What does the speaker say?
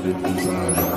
Design.